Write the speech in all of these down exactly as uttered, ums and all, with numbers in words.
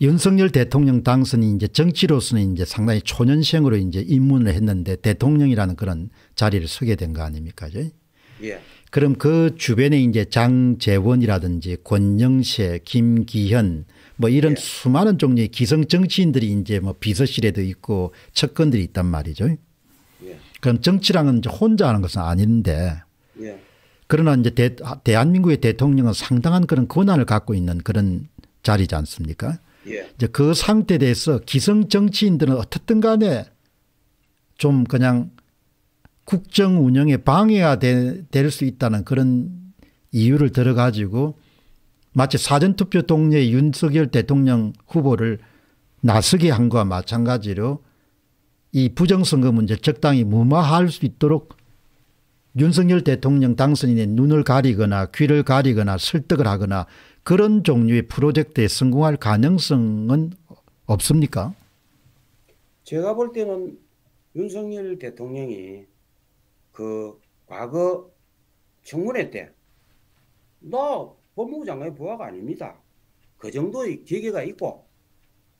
윤석열 대통령 당선이 이제 정치로서는 이제 상당히 초년생으로 이제 입문을 했는데 대통령이라는 그런 자리를 서게 된 거 아닙니까? 예. 그럼 그 주변에 이제 장제원이라든지 권영세, 김기현 뭐 이런 예. 수많은 종류의 기성 정치인들이 이제 뭐 비서실에도 있고 측근들이 있단 말이죠. 예. 그럼 정치랑은 이제 혼자 하는 것은 아닌데. 예. 그러나 이제 대, 대한민국의 대통령은 상당한 그런 권한을 갖고 있는 그런 자리지 않습니까? 예. 이제 그 상태에 대해서 기성 정치인들은 어떻든 간에 좀 그냥 국정 운영에 방해가 될 수 있다는 그런 이유를 들어가지고 마치 사전투표 동료의 윤석열 대통령 후보를 나서게 한 것과 마찬가지로 이 부정선거 문제 적당히 무마할 수 있도록 윤석열 대통령 당선인의 눈을 가리거나 귀를 가리거나 설득을 하거나 그런 종류의 프로젝트에 성공할 가능성은 없습니까? 제가 볼 때는 윤석열 대통령이 그 과거 청문회 때 나 법무부 장관의 부하가 아닙니다. 그 정도의 기계가 있고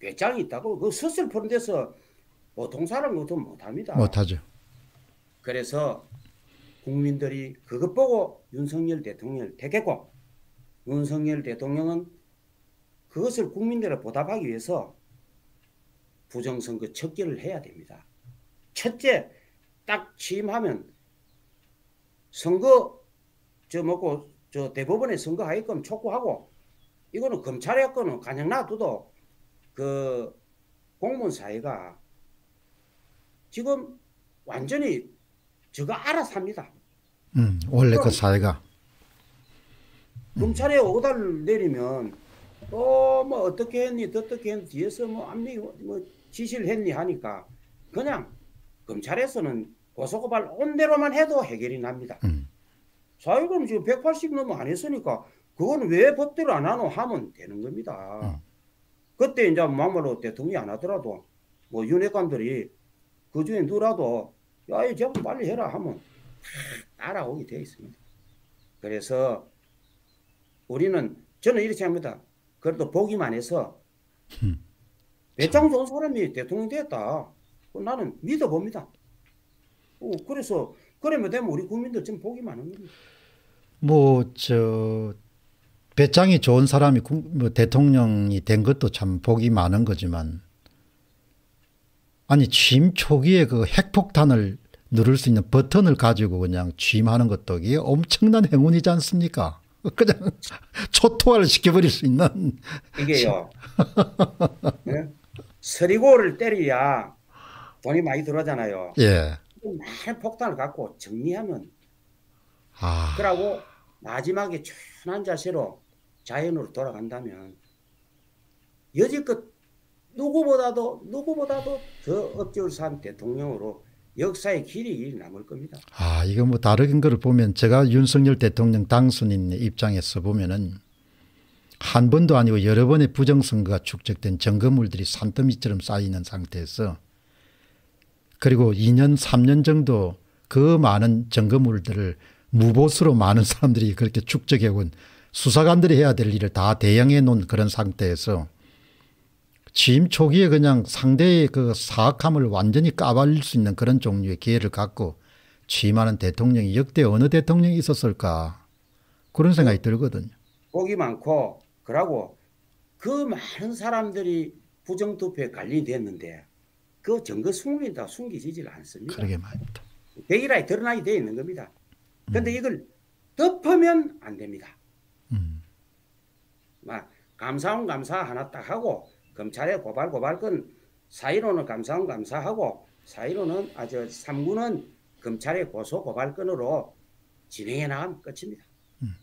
괴장이 있다고 그 스스로 푸는 데서 보통 사람으로도 못합니다. 못하죠. 그래서 국민들이 그것 보고 윤석열 대통령을 택했고 윤석열 대통령은 그것을 국민들에 보답하기 위해서 부정선거 척결을 해야 됩니다. 첫째, 딱 취임하면 선거 저 먹고 저 대법원에 선거하게끔 촉구하고 이거는 검찰의 거는 가냥 놔둬도 그 공무원 사회가 지금 완전히 저거 알아서 합니다. 음, 원래 그 사회가 검찰에 오다를 내리면 어 뭐 어떻게 했니 어떻게 했니 뒤에서 뭐 압리 뭐 지시를 했니 하니까 그냥 검찰에서는 고소고발 온 대로만 해도 해결이 납니다. 음. 사유금 지금 백팔십 넘어 안 했으니까 그건 왜 법대로 안 하노 하면 되는 겁니다. 음. 그때 이제 막말로 대통령이 안 하더라도 뭐 윤핵관들이 그중에 누구라도 야, 이 제발 빨리 해라 하면 따라오게 되어 있습니다. 그래서 우리는 저는 이렇게 합니다. 그래도 보기만 해서 음. 배짱 좋은 사람이 대통령 됐다. 나는 믿어봅니다. 그래서 그러면 되면 우리 국민들 지금 보기만 하는 겁니다. 뭐 저 배짱이 좋은 사람이 뭐 대통령이 된 것도 참 복이 많은 거지만 아니 취임 초기에 그 핵폭탄을 누를 수 있는 버튼을 가지고 그냥 취임하는 것도 이게 엄청난 행운이지 않습니까? 그냥 초토화를 시켜버릴 수 있는 이게요. 네? 서리고를 때려야 돈이 많이 들어오잖아요. 예. 많은 폭탄을 갖고 정리하면 아. 그러고 마지막에 편한 자세로 자연으로 돌아간다면 여지껏 누구보다도 누구보다도 더 업적을 산 대통령으로 역사의 길이 남을 겁니다. 아, 이거 뭐 다른 걸 보면 제가 윤석열 대통령 당선인의 입장에서 보면은 한 번도 아니고 여러 번의 부정선거가 축적된 증거물들이 산더미처럼 쌓이는 상태에서 그리고 이 년 삼 년 정도 그 많은 증거물들을 무보수로 많은 사람들이 그렇게 축적해 온 수사관들이 해야 될 일을 다 대양해 놓은 그런 상태에서 취임 초기에 그냥 상대의 그 사악함을 완전히 까발릴 수 있는 그런 종류의 기회를 갖고 취임하는 대통령이 역대 어느 대통령이 있었을까 그런 생각이 들거든요. 복이 많고 그러고 그 많은 사람들이 부정투표에 관련됐는데 그 증거 숨긴다 숨기지질 않습니다. 그러게 말입니다. 백일하에 드러나게 되어 있는 겁니다. 그런데 음. 이걸 덮으면 안 됩니다. 음. 막 감사원 감사 하나 딱 하고 검찰에 고발 고발 건 사일오는 감사원 감사하고 사일오는 아주 삼구는 검찰에 고소 고발 건으로 진행해 나가면 끝입니다. 음.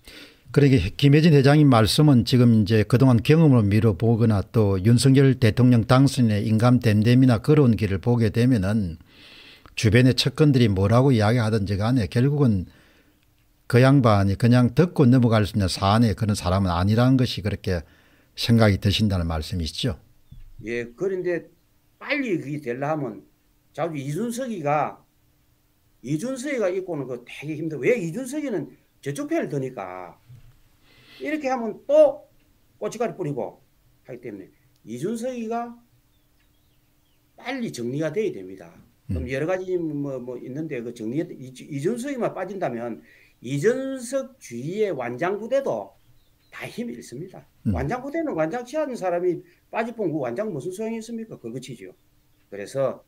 그러니까 김혜진 회장님 말씀은 지금 이제 그동안 경험으로 미뤄보거나 또 윤석열 대통령 당선인의 인감 댐댐이나 걸어온 길을 보게 되면은 주변의 측근들이 뭐라고 이야기하든지 간에 결국은 그 양반이 그냥 듣고 넘어갈 수 있는 사안의 그런 사람은 아니라는 것이 그렇게 생각이 드신다는 말씀이시죠? 예, 그런데 빨리 그게 되려면 자주 이준석이가 이준석이가 입고는 그 되게 힘들어. 왜 이준석이는 저쪽 편을 드니까 이렇게 하면 또 꼬치가리 뿌리고 하기 때문에 이준석이가 빨리 정리가 돼야 됩니다. 그럼 여러 가지 뭐, 뭐 있는데 그 정리 이준석이만 빠진다면 이준석 주위의 완장부대도 다 힘이 있습니다. 음. 완장부대는 완장치 않은 사람이 빠질 뻔 그 완장 무슨 소용이 있습니까? 그거 치죠. 그래서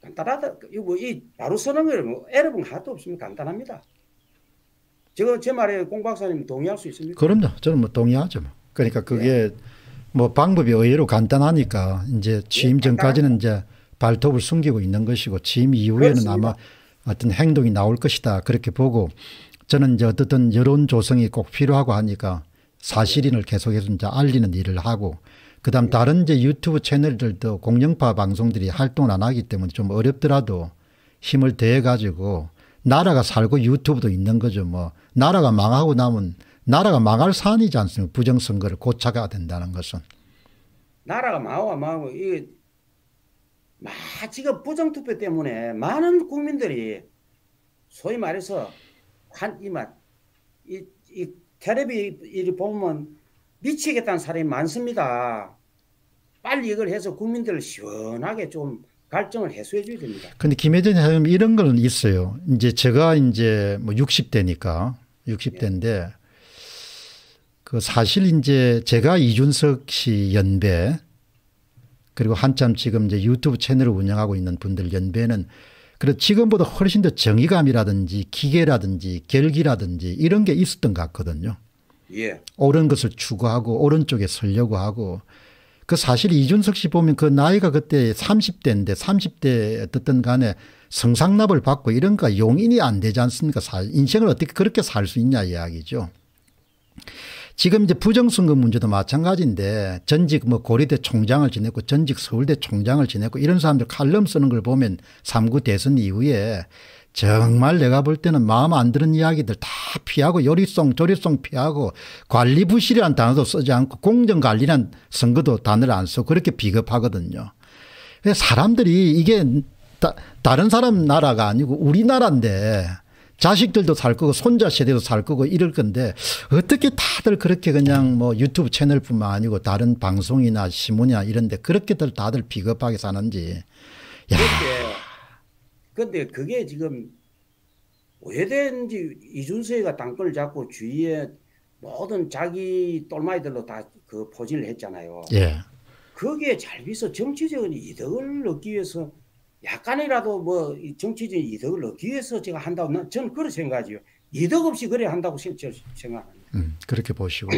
간단하다. 이 뭐 이 바로 쓰는 거는 뭐 에러분 하나도 없으면 간단합니다. 지금 제 말에 공 박사님 동의할 수 있습니까? 그럼요. 저는 뭐 동의하죠. 그러니까 그게 네. 뭐 방법이 의외로 간단하니까 이제 취임 네, 전까지는 이제 발톱을 숨기고 있는 것이고 취임 이후에는 그렇습니다. 아마 어떤 행동이 나올 것이다 그렇게 보고 저는 이제 어떻든 여론 조성이 꼭 필요하고 하니까 사실인을 계속해서 이제 알리는 일을 하고 그다음 다른 이제 유튜브 채널들도 공영파 방송들이 활동을 안 하기 때문에 좀 어렵더라도 힘을 대해 가지고 나라가 살고 유튜브도 있는 거죠. 뭐 나라가 망하고 나면 나라가 망할 사안이지 않습니까? 부정선거를 고쳐가 된다는 것은 나라가 망하고 망하고 이게 마 지금 부정투표 때문에 많은 국민들이 소위 말해서 한 이만 이, 이 텔레비를 보면 미치겠다는 사람이 많습니다. 빨리 이걸 해서 국민들을 시원하게 좀 갈증을 해소해 줘야 됩니다. 그런데 김혜진 의원님 이런 건 있어요. 이제 제가 이제 뭐 육십 대니까 육십 대인데 예. 그 사실 이제 제가 이준석 씨 연배 그리고 한참 지금 이제 유튜브 채널을 운영하고 있는 분들 연배는 그래도 지금보다 훨씬 더 정의감이라든지 기계라든지 결기라든지 이런 게 있었던 것 같거든요. 예. 옳은 것을 추구하고 옳은 쪽에 서려고 하고 그 사실 이준석 씨 보면 그 나이가 그때 삼십 대인데 삼십 대 어떻든 간에 성상납을 받고 이런 거 용인이 안 되지 않습니까? 인생을 어떻게 그렇게 살 수 있냐 이야기죠. 지금 이제 부정선거 문제도 마찬가지인데 전직 뭐 고려대 총장을 지냈고 전직 서울대 총장을 지냈고 이런 사람들 칼럼 쓰는 걸 보면 삼구 대선 이후에 정말 내가 볼 때는 마음 안 드는 이야기들 다 피하고 요리송 조리송 피하고 관리 부실이라는 단어도 쓰지 않고 공정관리라는 선거도 단어를 안 쓰고 그렇게 비겁하거든요. 사람들이 이게 다, 다른 사람 나라가 아니고 우리나라인데 자식들도 살 거고 손자 세대도 살 거고 이럴 건데 어떻게 다들 그렇게 그냥 뭐 유튜브 채널뿐만 아니고 다른 방송이나 신문이나 이런데 그렇게들 다들 비겁하게 사는지. 야. 근데 그게 지금 오해된지 이준석이가 당권을 잡고 주위에 모든 자기 똘마이들로 다 그 포진을 했잖아요. 예. 거기에 잘 비서 정치적인 이득을 얻기 위해서. 약간이라도 뭐 정치적인 이득을 얻기 위해서 제가 한다고 저는 그렇게 생각하지요. 이득 없이 그래야 한다고 생각합니다. 음, 그렇게 보시고.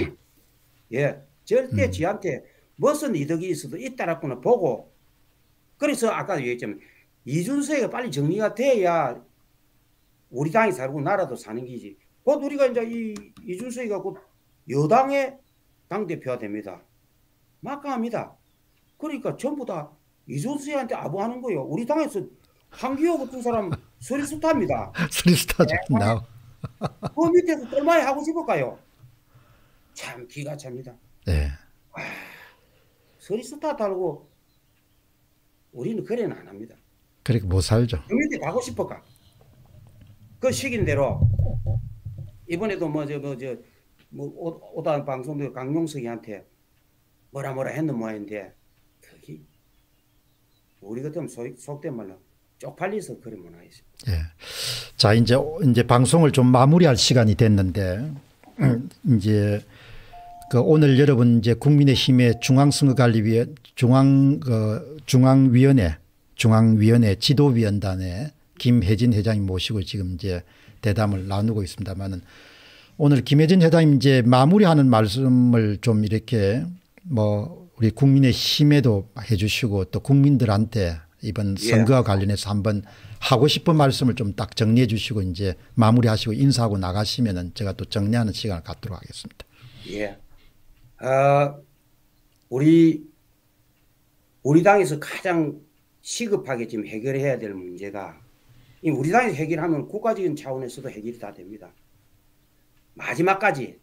예, 절대 음. 지한테 무슨 이득이 있어도 있다라고는 보고 그래서 아까도 얘기했지만 이준석이가 빨리 정리가 돼야 우리 당이 살고 나라도 사는 기지. 곧 우리가 이제 이, 이준석이가 곧 여당의 당대표가 됩니다. 막강합니다. 그러니까 전부 다 이준석이한테 아부하는 거예요. 우리 당에서 한기호 같은 사람 서리스타입니다. 서리스타죠. 나. 그 밑에서 똘마이 하고 싶을까요? 참 기가 찹니다. 네. 아, 서리스타 달고 우리는 그래는 안 합니다. 그렇게 못 살죠. 그 밑에 가고 싶을까? 그 시기인 대로 이번에도 뭐저뭐저뭐 뭐 저, 뭐 오다 방송도 강용석이한테 뭐라 뭐라 했는 모양인데 그게. 우리 같으면 속된 말로 쪽팔려서 그런 문화 있습니다. 예. 자, 이제 이제 방송을 좀 마무리할 시간이 됐는데 음, 이제 그 오늘 여러분 이제 국민의힘의 중앙선거관리위에 중앙 그 중앙위원회 중앙위원회 지도위원단에 김혜진 회장님 모시고 지금 이제 대담을 나누고 있습니다만은 오늘 김혜진 회장님 이제 마무리하는 말씀을 좀 이렇게 뭐. 우리 국민의힘에도 해주시고 또 국민들한테 이번 예. 선거와 관련해서 한번 하고 싶은 말씀을 좀 딱 정리해 주시고 이제 마무리하시고 인사하고 나가시면은 제가 또 정리하는 시간을 갖도록 하겠습니다. 예. 어, 우리 우리 당에서 가장 시급하게 지금 해결해야 될 문제가 우리 당에서 해결하면 국가적인 차원에서도 해결이 다 됩니다. 마지막까지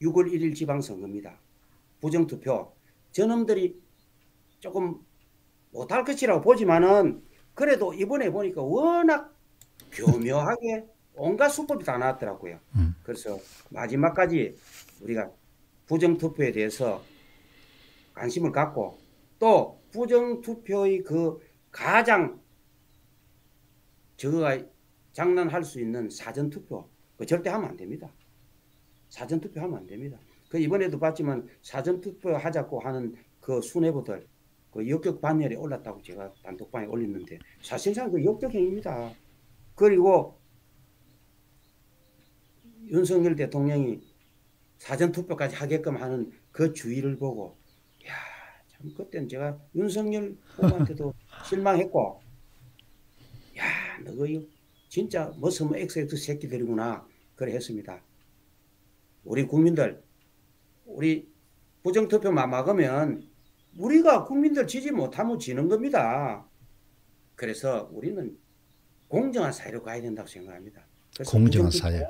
유월 일일 지방선거입니다. 부정투표. 저놈들이 조금 못할 것이라고 보지만은 그래도 이번에 보니까 워낙 교묘하게 온갖 수법이 다 나왔더라고요. 음. 그래서 마지막까지 우리가 부정투표에 대해서 관심을 갖고, 또 부정투표의 그 가장 저거가 장난할 수 있는 사전투표, 그 절대 하면 안 됩니다. 사전투표 하면 안 됩니다. 그 이번에도 봤지만 사전투표 하자고 하는 그 수뇌부들, 그 역적 반열에 올랐다고 제가 단톡방에 올렸는데 사실상 그 역적행위입니다. 그리고 윤석열 대통령이 사전투표까지 하게끔 하는 그 주의를 보고, 이야, 참, 그때는 제가 윤석열 후보한테도 실망했고, 야, 너거 진짜 머슴 엑스엑스 새끼들이구나, 그래 했습니다. 우리 국민들, 우리 부정투표만 막으면 우리가 국민들 지지 못하면 지는 겁니다. 그래서 우리는 공정한 사회로 가야 된다고 생각합니다. 공정한 사회.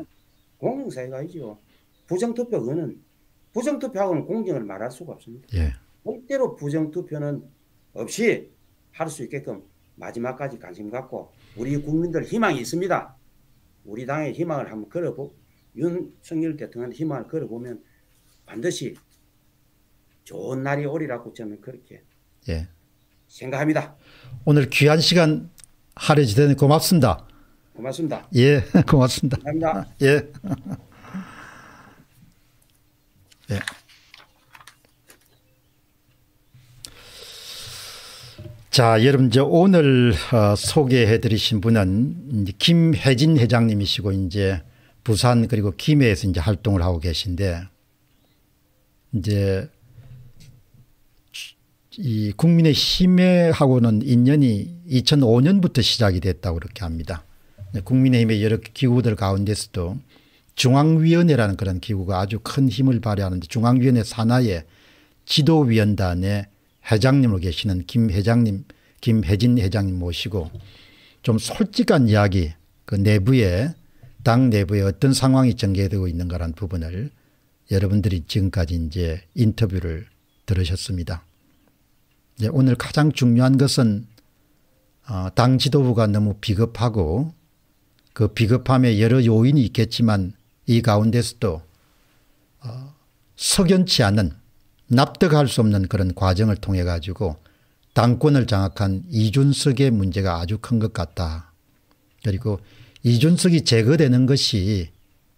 공정한 사회가 아니죠. 부정투표, 그거는 부정투표하고는 공정을 말할 수가 없습니다. 예. 절대로 부정투표는 없이 할 수 있게끔 마지막까지 관심 갖고, 우리 국민들 희망이 있습니다. 우리 당의 희망을 한번 걸어보, 윤석열 대통령의 희망을 걸어보면 반드시 좋은 날이 오리라고 저는 그렇게 예. 생각합니다. 오늘 귀한 시간 할애지대는 고맙습니다. 고맙습니다. 예, 고맙습니다. 감사합니다. 예. 예. 자, 여러분, 저 오늘 어, 소개해드리신 분은 이제 김혜진 회장님이시고 이제 부산 그리고 김해에서 이제 활동을 하고 계신데, 이제 이 국민의힘하고는 인연이 이천오 년부터 시작이 됐다고 그렇게 합니다. 국민의힘의 여러 기구들 가운데서도 중앙위원회라는 그런 기구가 아주 큰 힘을 발휘하는데, 중앙위원회 산하의 지도위원단의 회장님으로 계시는 김 회장님, 김혜진 회장님 모시고 좀 솔직한 이야기, 그 내부에, 당 내부에 어떤 상황이 전개되고 있는가라는 부분을 여러분들이 지금까지 이제 인터뷰를 들으셨습니다. 이제 오늘 가장 중요한 것은 당 지도부가 너무 비겁하고, 그 비겁함에 여러 요인이 있겠지만 이 가운데서도 석연치 않은, 납득할 수 없는 그런 과정을 통해 가지고 당권을 장악한 이준석의 문제가 아주 큰 것 같다. 그리고 이준석이 제거되는 것이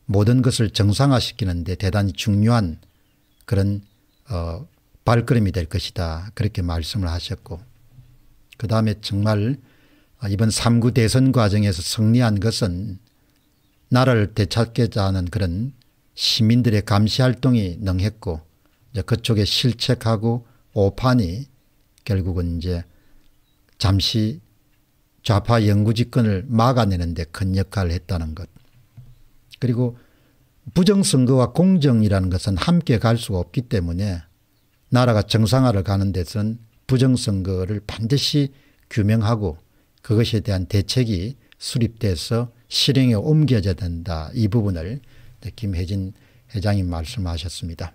모든 것을 정상화시키는 데 대단히 중요한 그런 어, 발걸음이 될 것이다, 그렇게 말씀을 하셨고, 그 다음에 정말 이번 삼 구 대선 과정에서 승리한 것은 나라를 되찾고자 하는 그런 시민들의 감시활동이 능했고, 이제 그쪽에 실책하고 오판이 결국은 이제 잠시 좌파 영구집권을 막아내는 데 큰 역할을 했다는 것. 그리고 부정선거와 공정이라는 것은 함께 갈 수가 없기 때문에 나라가 정상화를 가는 데서는 부정선거를 반드시 규명하고 그것에 대한 대책이 수립돼서 실행에 옮겨져야 된다, 이 부분을 김혜진 회장님 말씀하셨습니다.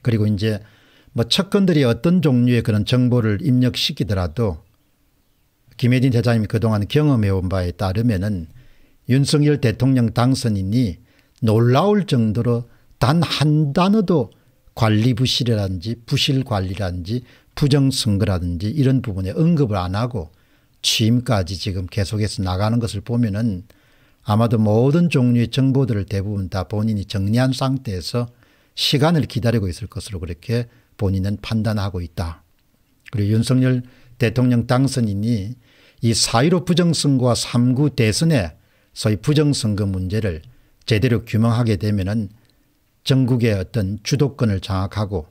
그리고 이제 뭐 측근들이 어떤 종류의 그런 정보를 입력시키더라도 김혜진 회장님이 그동안 경험해온 바에 따르면은 윤석열 대통령 당선인이 놀라울 정도로 단 한 단어도 관리 부실이라든지 부실 관리라든지 부정선거라든지 이런 부분에 언급을 안 하고 취임까지 지금 계속해서 나가는 것을 보면은 아마도 모든 종류의 정보들을 대부분 다 본인이 정리한 상태에서 시간을 기다리고 있을 것으로 그렇게 본인은 판단하고 있다. 그리고 윤석열 대통령 당선인이 이 사 일오 부정선거와 삼 구 대선에 소위 부정선거 문제를 제대로 규명하게 되면은 전국의 어떤 주도권을 장악하고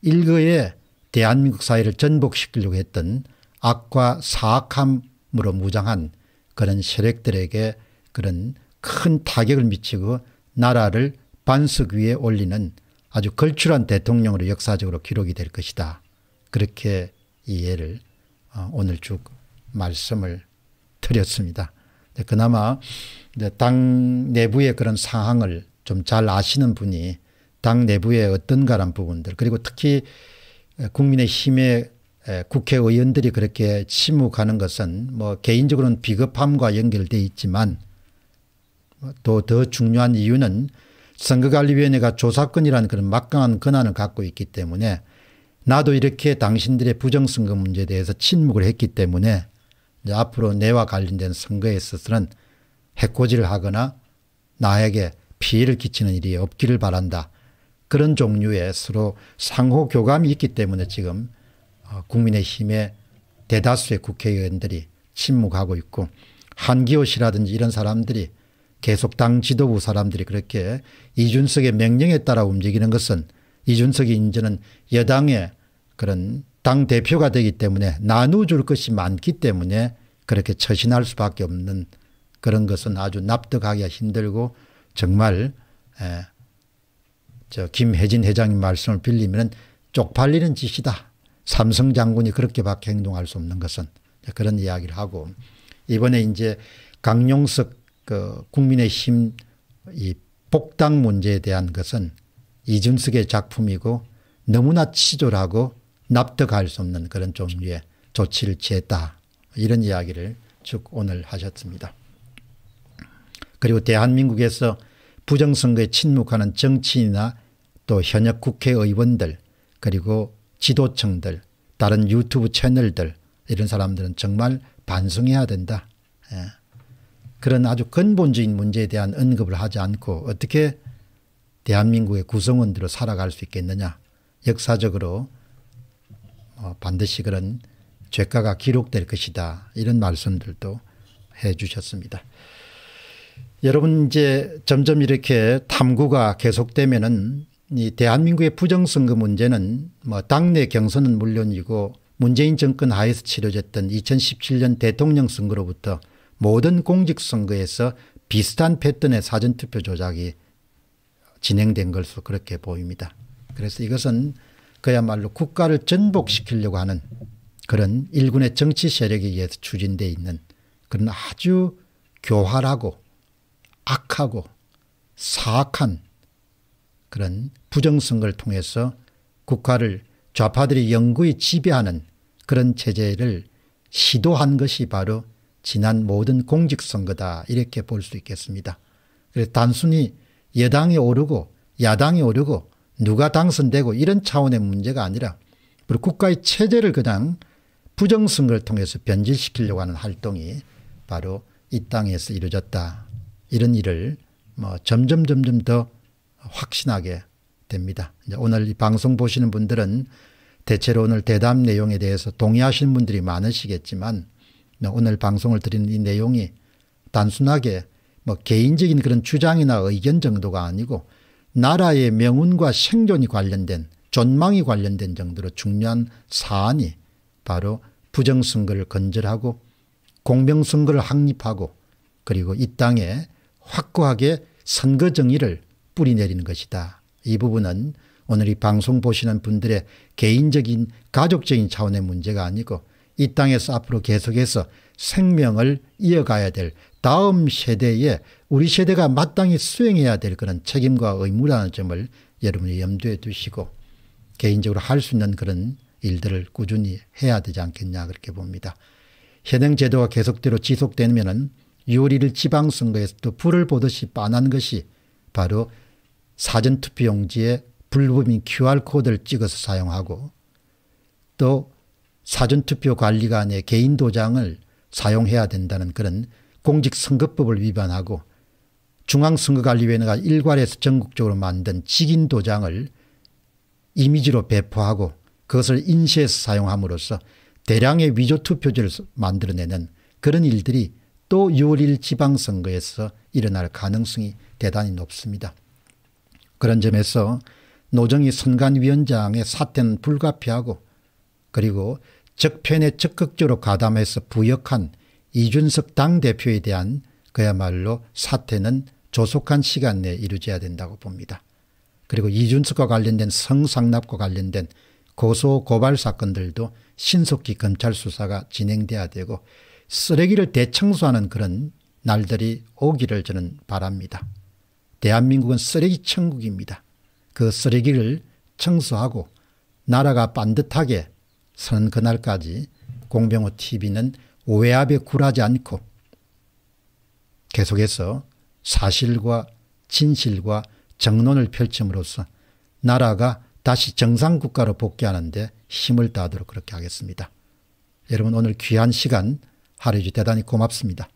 일거에 대한민국 사회를 전복시키려고 했던 악과 사악함으로 무장한 그런 세력들에게 그런 큰 타격을 미치고 나라를 반석 위에 올리는 아주 걸출한 대통령으로 역사적으로 기록이 될 것이다, 그렇게 이해를 오늘 쭉 말씀을 드렸습니다. 그나마 당 내부의 그런 상황을 좀 잘 아시는 분이 당 내부의 어떤가란 부분들, 그리고 특히 국민의힘의 국회의원들이 그렇게 침묵하는 것은 뭐 개인적으로는 비겁함과 연결되어 있지만 또 더 중요한 이유는 선거관리위원회가 조사권이라는 그런 막강한 권한을 갖고 있기 때문에 나도 이렇게 당신들의 부정선거 문제에 대해서 침묵을 했기 때문에 이제 앞으로 내와 관련된 선거에 있어서는 해코지를 하거나 나에게 피해를 끼치는 일이 없기를 바란다. 그런 종류의 서로 상호 교감이 있기 때문에 지금 국민의힘의 대다수의 국회의원들이 침묵하고 있고, 한기호 씨라든지 이런 사람들이 계속 당 지도부 사람들이 그렇게 이준석의 명령에 따라 움직이는 것은 이준석이 이제는 여당의 그런 당 대표가 되기 때문에 나눠줄 것이 많기 때문에 그렇게 처신할 수밖에 없는, 그런 것은 아주 납득하기가 힘들고 정말 에 저 김혜진 회장님 말씀을 빌리면 쪽팔리는 짓이다. 삼성 장군이 그렇게밖에 행동할 수 없는 것은, 그런 이야기를 하고, 이번에 이제 강용석 그 국민의힘 이 복당 문제에 대한 것은 이준석의 작품이고 너무나 치졸하고 납득할 수 없는 그런 종류의 조치를 취했다. 이런 이야기를 쭉 오늘 하셨습니다. 그리고 대한민국에서 부정선거에 침묵하는 정치인이나 또 현역 국회의원들 그리고 지도층들, 다른 유튜브 채널들, 이런 사람들은 정말 반성해야 된다. 예. 그런 아주 근본적인 문제에 대한 언급을 하지 않고 어떻게 대한민국의 구성원들로 살아갈 수 있겠느냐. 역사적으로 반드시 그런 죄가가 기록될 것이다. 이런 말씀들도 해 주셨습니다. 여러분, 이제 점점 이렇게 탐구가 계속되면은 이 대한민국의 부정선거 문제는 뭐 당내 경선은 물론이고 문재인 정권 하에서 치러졌던 이천십칠 년 대통령 선거로부터 모든 공직선거에서 비슷한 패턴의 사전투표 조작이 진행된 것으로 그렇게 보입니다. 그래서 이것은 그야말로 국가를 전복시키려고 하는 그런 일군의 정치 세력에 의해서 추진되어 있는 그런 아주 교활하고 악하고 사악한 그런 부정선거를 통해서 국가를 좌파들이 영구히 지배하는 그런 체제를 시도한 것이 바로 지난 모든 공직선거다, 이렇게 볼 수 있겠습니다. 그래서 단순히 여당이 오르고 야당이 오르고 누가 당선되고 이런 차원의 문제가 아니라 국가의 체제를 그냥 부정선거를 통해서 변질시키려고 하는 활동이 바로 이 땅에서 이루어졌다. 이런 일을 뭐 점점 점점 더 확신하게 됩니다. 이제 오늘 이 방송 보시는 분들은 대체로 오늘 대담 내용에 대해서 동의하시는 분들이 많으시겠지만, 오늘 방송을 드리는 이 내용이 단순하게 뭐 개인적인 그런 주장이나 의견 정도가 아니고 나라의 명운과 생존이 관련된, 존망이 관련된 정도로 중요한 사안이 바로 부정선거를 건절하고 공명선거를 확립하고 그리고 이 땅에 확고하게 선거정의를 뿌리내리는 것이다. 이 부분은 오늘 이 방송 보시는 분들의 개인적인 가족적인 차원의 문제가 아니고 이 땅에서 앞으로 계속해서 생명을 이어가야 될 다음 세대에 우리 세대가 마땅히 수행해야 될 그런 책임과 의무라는 점을 여러분이 염두에 두시고 개인적으로 할 수 있는 그런 일들을 꾸준히 해야 되지 않겠냐, 그렇게 봅니다. 현행 제도가 계속대로 지속되면은 유월 일일 지방선거에서도 불을 보듯이 빤한 것이 바로 사전투표용지에 불법인 큐알 코드를 찍어서 사용하고, 또 사전투표관리관의 개인 도장을 사용해야 된다는 그런 공직선거법을 위반하고, 중앙선거관리위원회가 일괄해서 전국적으로 만든 직인 도장을 이미지로 배포하고 그것을 인쇄해서 사용함으로써 대량의 위조투표지를 만들어내는 그런 일들이 또 유월 일일 지방선거에서 일어날 가능성이 대단히 높습니다. 그런 점에서 노정희 선관위원장의 사태는 불가피하고, 그리고 적편에 적극적으로 가담해서 부역한 이준석 당대표에 대한 그야말로 사태는 조속한 시간 내에 이루어져야 된다고 봅니다. 그리고 이준석과 관련된 성상납과 관련된 고소고발 사건들도 신속히 검찰 수사가 진행돼야 되고, 쓰레기를 대청소하는 그런 날들이 오기를 저는 바랍니다. 대한민국은 쓰레기 천국입니다. 그 쓰레기를 청소하고 나라가 반듯하게 서는 그날까지 공병호티비는 외압에 굴하지 않고 계속해서 사실과 진실과 정론을 펼침으로써 나라가 다시 정상국가로 복귀하는데 힘을 다하도록 그렇게 하겠습니다. 여러분 오늘 귀한 시간 하루에 대단히 고맙습니다.